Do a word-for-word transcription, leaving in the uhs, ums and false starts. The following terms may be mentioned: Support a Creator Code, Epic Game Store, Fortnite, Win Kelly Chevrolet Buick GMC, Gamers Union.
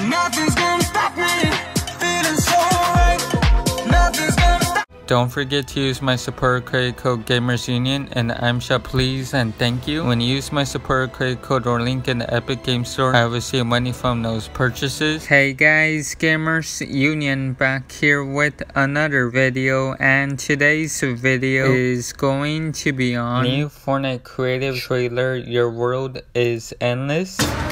Nothing's gonna stop me. Feeling so right. Nothing's gonna stop. Don't forget to use my support credit code Gamers Union and I'm shop please and thank you. When you use my support credit code or link in the Epic Game Store, I will receive money from those purchases. Hey guys, Gamers Union back here with another video, and today's video is going to be on new Fortnite creative trailer. Your world is endless.